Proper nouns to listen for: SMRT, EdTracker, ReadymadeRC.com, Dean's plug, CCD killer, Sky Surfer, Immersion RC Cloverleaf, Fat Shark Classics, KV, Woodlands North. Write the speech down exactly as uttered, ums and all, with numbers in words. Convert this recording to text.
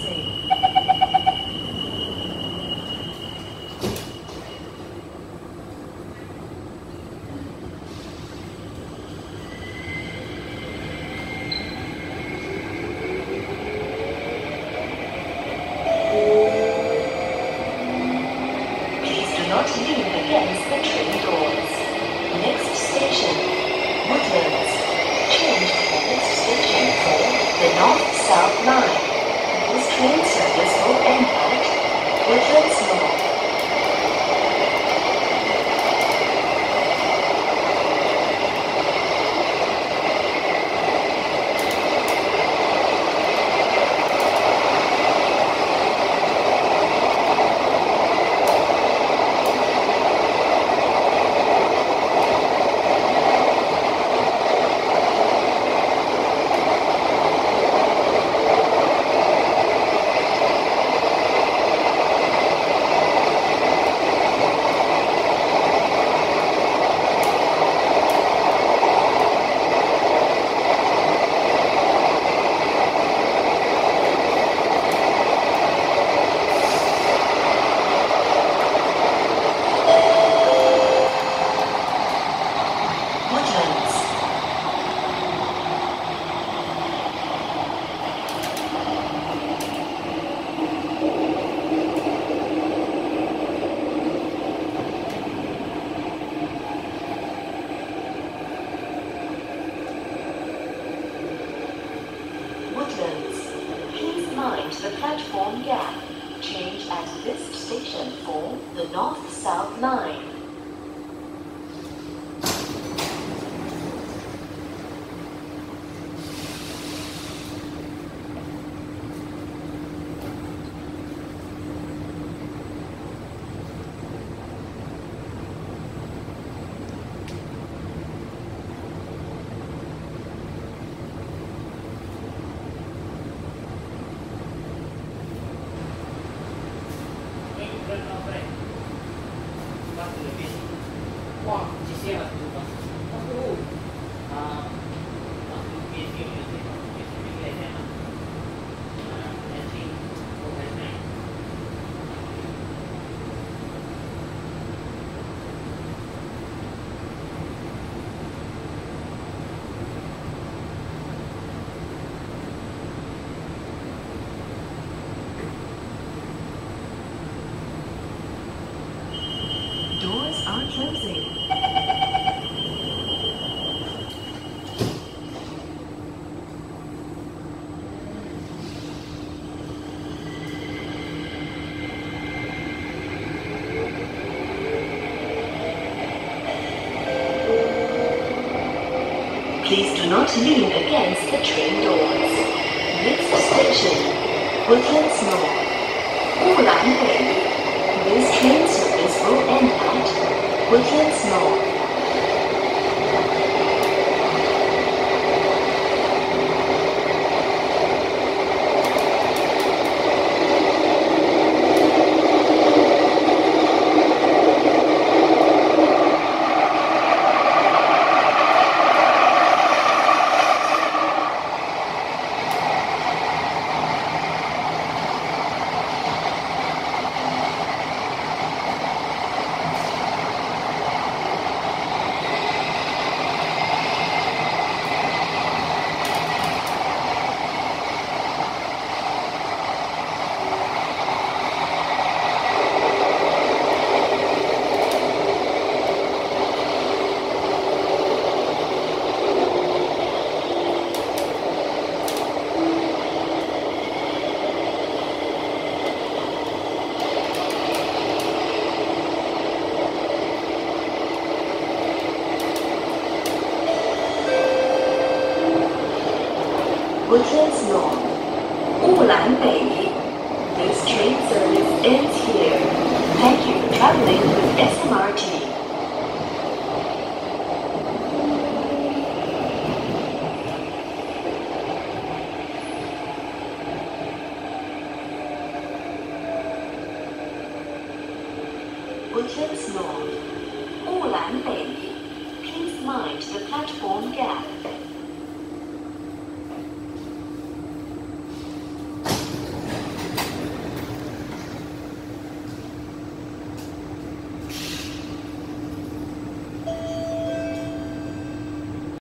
easy. Please do not lean against the train doors. Next station, Woodlands. Change at this station for the North-South Line. This train service will end at Woodlands North. Please mind the platform gap. Change at this station for the North-South Line. Doors are closing. Please do not lean against the train doors. Next station, Woodlands North. This train service will end at Woodlands North. Woodlands North, Wulan Bay. This train service ends here. Thank you for traveling with S M R T. Woodlands North, Wulan Bay. Please mind the platform gap.